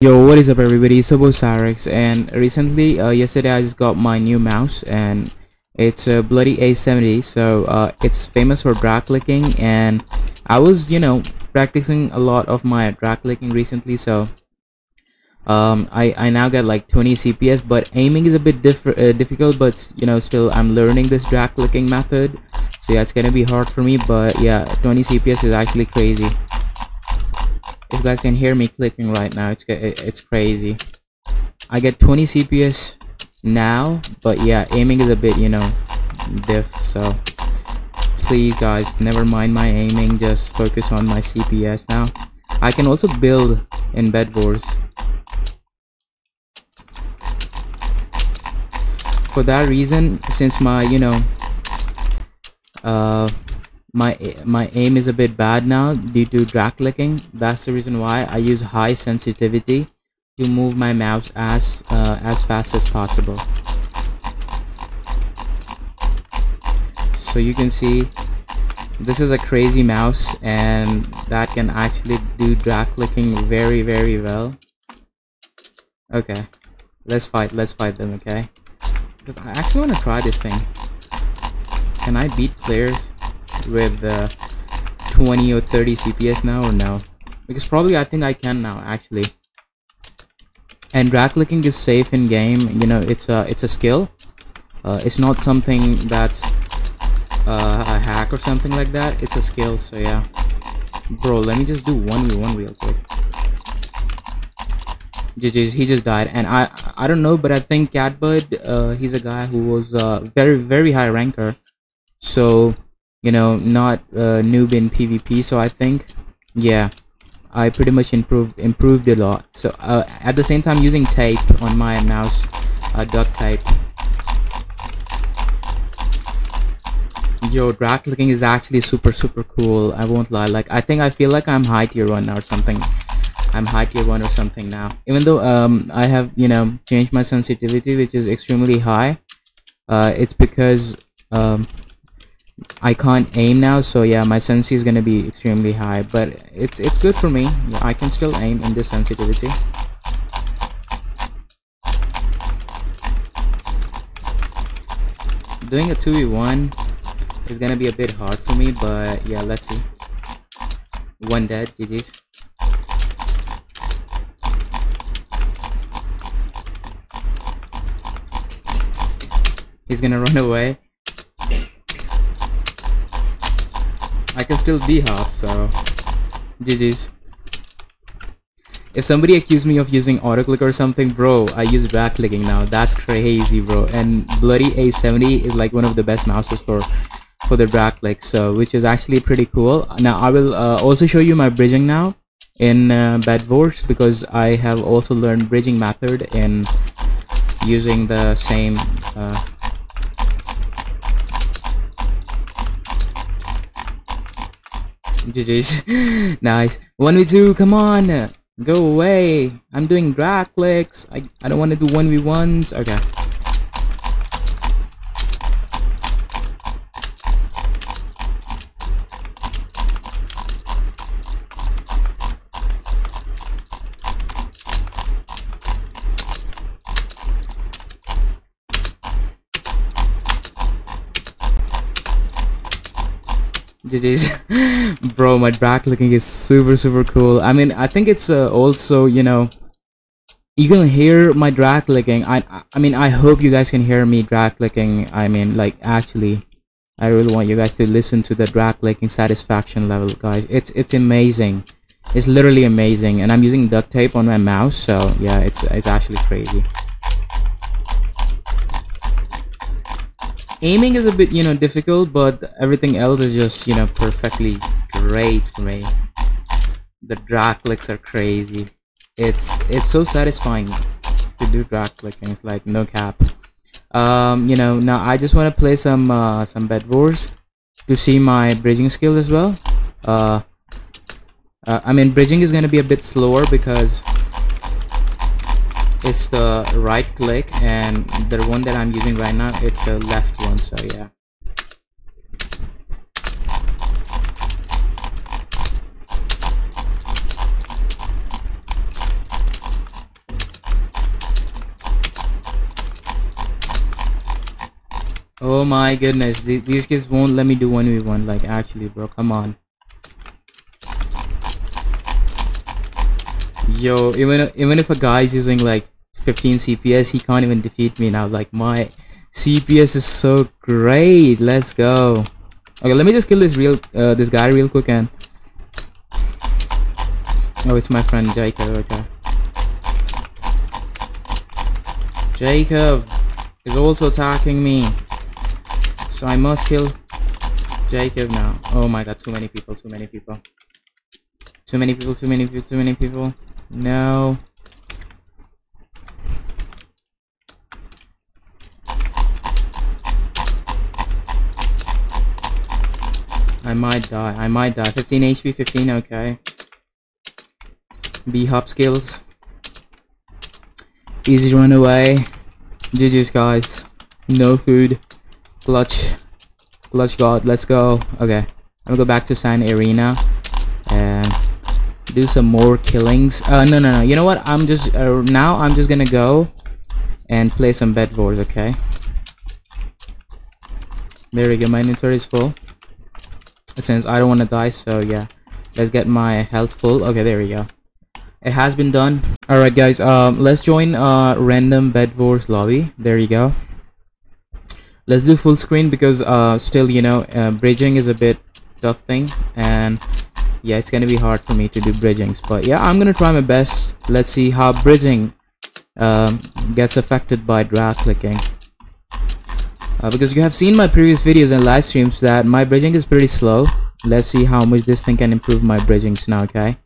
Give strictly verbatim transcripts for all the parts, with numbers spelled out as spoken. Yo, what is up everybody? It's AboSyrex, and recently uh, yesterday I just got my new mouse, and it's a bloody A seventy. So uh, it's famous for drag clicking, and I was you know practicing a lot of my drag clicking recently. So um, I, I now get like twenty C P S, but aiming is a bit diff uh, difficult, but you know still I'm learning this drag clicking method. So yeah, it's gonna be hard for me, but yeah, twenty C P S is actually crazy. If you guys can hear me clicking right now, it's it's crazy. I get twenty C P S now, but yeah, aiming is a bit you know diff. So please guys, never mind my aiming, just focus on my C P S now. I can also build in Bed Wars. For that reason, since my you know uh my my aim is a bit bad now due to drag clicking, that's the reason why I use high sensitivity to move my mouse as uh, as fast as possible. So you can see this is a crazy mouse, and that can actually do drag clicking very very well. Okay, let's fight let's fight them. Okay, because I actually want to try this thing. Can I beat players with uh, twenty or thirty C P S now, or no? Because probably I think I can now actually. And drag clicking is safe in game. You know, it's a it's a skill. Uh, it's not something that's uh, a hack or something like that. It's a skill. So yeah, bro. Let me just do one v one real quick. G G's, he just died, and I I don't know, but I think Catbud, uh, he's a guy who was uh, very very high ranker. So, you know, not uh, noob in P V P, so I think, yeah, I pretty much improved improved a lot. So uh, at the same time, using tape on my mouse, uh, duct tape. Yo, drag clicking is actually super super cool. I won't lie. Like, I think I feel like I'm high tier one or something. I'm high tier one or something now. Even though um I have you know changed my sensitivity, which is extremely high. Uh, it's because um. I can't aim now, so yeah, my sensi is gonna be extremely high, but it's it's good for me. Yeah, I can still aim in this sensitivity. Doing a two v one is gonna be a bit hard for me, but yeah, let's see. One dead, G G's. He's gonna run away. I can still D-hop, so G G's. If somebody accused me of using autoclick or something, bro, I use drag clicking now. That's crazy, bro. And bloody A seventy is like one of the best mouses for for the drag click, so which is actually pretty cool. Now I will uh, also show you my bridging now in uh, Bed Wars, because I have also learned bridging method in using the same uh, G G's. Nice. one v two, come on, go away. I'm doing drag clicks. I, I don't want to do one v ones. Okay, G G's. Bro, my drag clicking is super super cool. I mean, I think it's uh, also you know you can hear my drag clicking. I I mean, I hope you guys can hear me drag clicking. I mean, like, actually, I really want you guys to listen to the drag clicking satisfaction level, guys. It's it's amazing. It's literally amazing. And I'm using duct tape on my mouse, so yeah, it's it's actually crazy. Aiming is a bit you know difficult, but everything else is just you know perfectly great for me. The drag clicks are crazy. It's it's so satisfying to do drag clicking. It's like, no cap. Um you know now I just want to play some uh some Bed Wars to see my bridging skill as well. uh, uh I mean, bridging is going to be a bit slower because it's the right click, and the one that I'm using right now, it's the left one. So yeah, Oh my goodness, Th these kids won't let me do one v one, like actually bro, come on. Yo, even even if a guy is using like fifteen C P S, he can't even defeat me now. Like my C P S is so great. Let's go. Okay, let me just kill this real uh, this guy real quick and. Oh, it's my friend Jacob. Okay. Jacob is also attacking me, so I must kill Jacob now. Oh my god! Too many people. Too many people. Too many people. Too many people. Too many people. No. I might die. I might die. fifteen H P. fifteen. Okay. B hop skills. Easy run away. G G's guys. No food. Clutch. Clutch god. Let's go. Okay. I'm gonna go back to San Arena and do some more killings. Uh, no, no, no. You know what? I'm just uh, now. I'm just gonna go and play some bed wars. Okay. There we go. My inventory is full. Since I don't want to die, so yeah, let's get my health full. Okay, there we go. It has been done. All right guys, um let's join uh random bed wars lobby. There you go. Let's do full screen because uh still, you know, uh, bridging is a bit tough thing, and yeah, it's gonna be hard for me to do bridgings, but yeah, I'm gonna try my best. Let's see how bridging um gets affected by drag clicking. Uh, because you have seen my previous videos and live streams that my bridging is pretty slow. Let's see how much this thing can improve my bridgings now. Okay,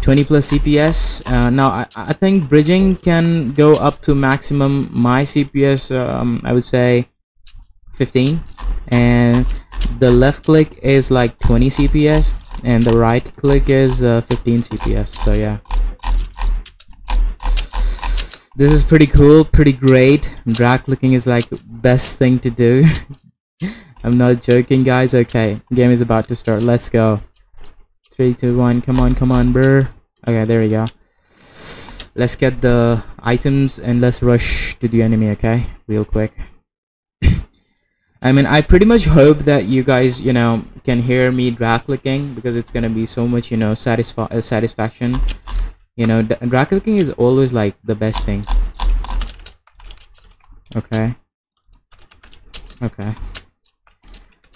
twenty plus C P S. Uh, now I, I think bridging can go up to maximum my C P S. Um, I would say fifteen, and the left click is like twenty C P S, and the right click is uh, fifteen C P S. So yeah, this is pretty cool, pretty great. Drag clicking is like best thing to do. I'm not joking guys. Okay, game is about to start. Let's go. Three two one, come on, come on bro. Okay, there we go. Let's get the items and let's rush to the enemy. Okay, real quick. I mean, I pretty much hope that you guys, you know, can hear me drag clicking, because it's gonna be so much, you know, satisfa- satisfaction. You know, drag clicking is always like the best thing. Okay. Okay.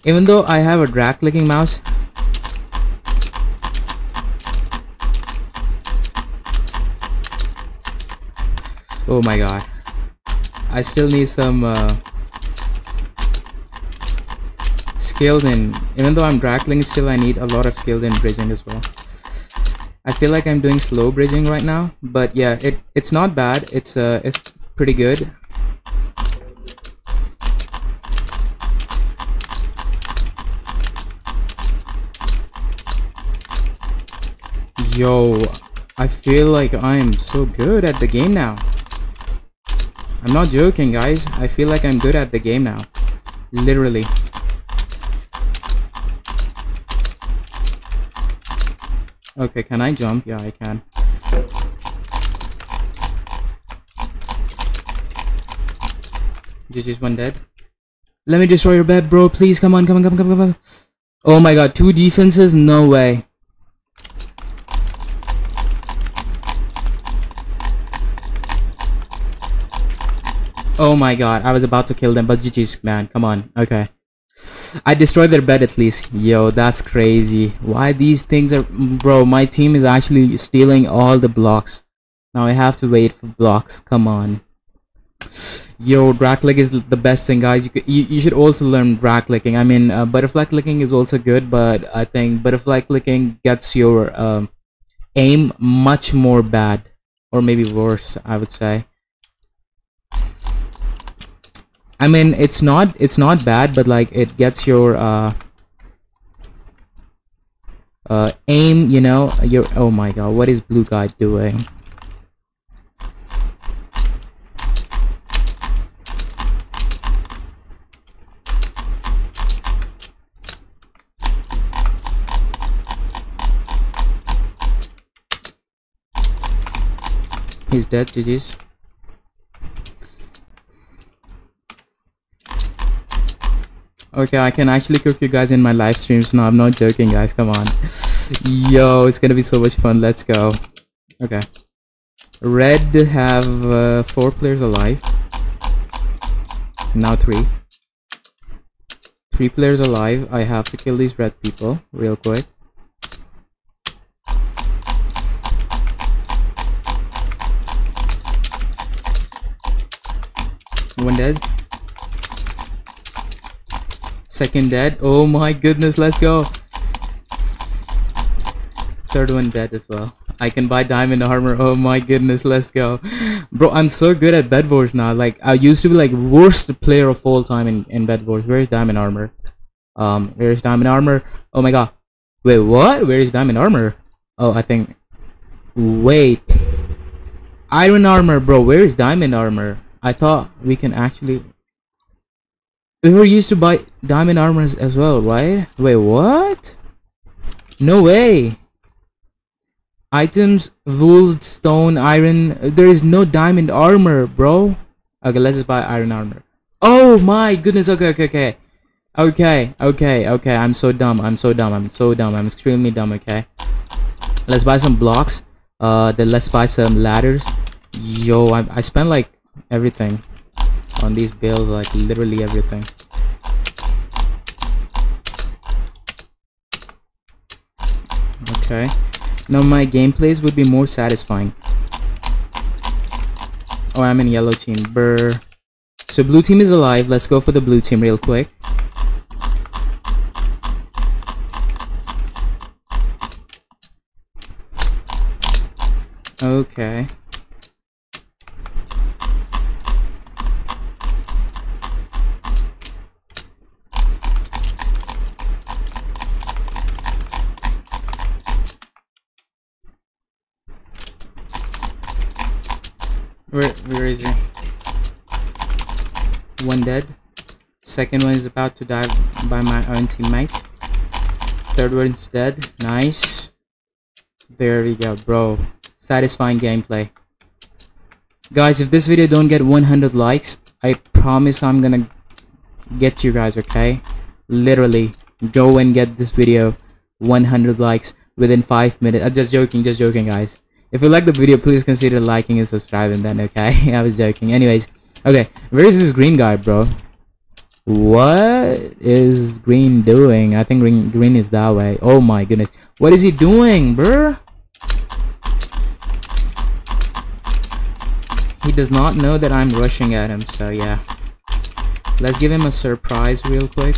Even though I have a drag clicking mouse. Oh my god. I still need some uh, skills in. Even though I'm drag clicking, still I need a lot of skills in bridging as well. I feel like I'm doing slow bridging right now, but yeah, it it's not bad. It's uh it's pretty good. Yo, I feel like I'm so good at the game now. I'm not joking guys, I feel like I'm good at the game now, literally. Okay, can I jump? Yeah, I can. G G's, one dead. Let me destroy your bed, bro. Please, come on, come on, come on, come on, come on. Oh my god, two defenses? No way. Oh my god, I was about to kill them, but G G's, man, come on. Okay. I destroyed their bed at least. Yo, that's crazy. Why these things are, bro? My team is actually stealing all the blocks. Now I have to wait for blocks. Come on. Yo, drag click is the best thing, guys. You could, you, you should also learn drag clicking. I mean, uh, butterfly clicking is also good, but I think butterfly clicking gets your um, aim much more bad, or maybe worse, I would say. I mean, it's not it's not bad, but like it gets your uh, uh, aim, you know, your, oh my god, what is blue guy doing? He's dead, G G's. Okay, I can actually cook you guys in my live streams now. I'm not joking, guys. Come on. Yo, it's gonna be so much fun. Let's go. Okay. Red have uh, four players alive. Now three. Three players alive. I have to kill these red people real quick. One dead. Second dead. Oh my goodness, let's go. Third one dead as well. I can buy diamond armor. Oh my goodness, let's go. Bro, I'm so good at Bed Wars now. Like, I used to be like worst player of all time in, in Bed Wars. Where's diamond armor? Um, where's diamond armor? Oh my god. Wait, what? Where is diamond armor? Oh, I think. Wait. Iron armor, bro. Where is diamond armor? I thought we can actually. We were used to buy diamond armors as well, right? Wait, what? No way. Items, wool, stone, iron. There is no diamond armor, bro. Okay, let's just buy iron armor. Oh my goodness. Okay, okay, okay. Okay, okay, okay. I'm so dumb. I'm so dumb. I'm so dumb. I'm extremely dumb, okay. Let's buy some blocks. Uh, then let's buy some ladders. Yo, I, I spent like everything on these builds, like literally everything. Okay, now my gameplays would be more satisfying. Oh, I'm in yellow team. Brr. So blue team is alive. Let's go for the blue team real quick. Okay. Where, where is he? One dead. Second one is about to die by my own teammate. Third one is dead. Nice. There we go, bro. Satisfying gameplay. Guys, if this video don't get one hundred likes, I promise I'm gonna get you guys, okay? Literally, go and get this video one hundred likes within five minutes. I'm just joking, just joking, guys. If you like the video, please consider liking and subscribing then, okay? I was joking. Anyways, okay. Where is this green guy, bro? What is green doing? I think green, green is that way. Oh my goodness. What is he doing, bro? He does not know that I'm rushing at him, so yeah. Let's give him a surprise real quick.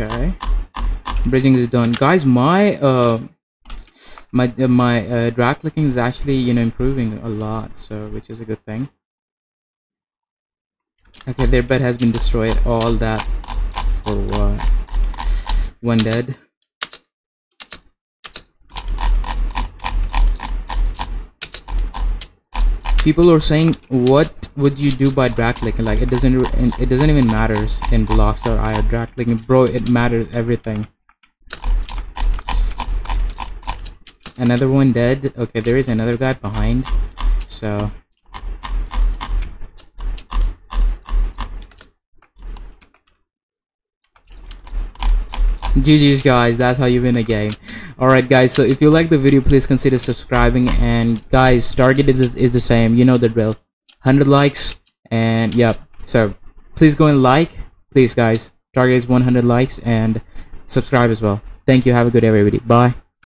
Okay, bridging is done, guys. My uh my uh, my uh, drag clicking is actually, you know, improving a lot, so which is a good thing. Okay, their bed has been destroyed. All that for what? One dead. People are saying, what would you do by drag clicking? Like, it doesn't it doesn't even matters in Bloxd dot I O drag clicking, bro. It matters everything. Another one dead. Okay, there is another guy behind, so G G's guys, that's how you win a game. Alright guys, so if you like the video, please consider subscribing, and guys, target is, is the same, you know the drill. one hundred likes, and yep, so please go and like, please guys, target is one hundred likes, and subscribe as well. Thank you, have a good day everybody, bye.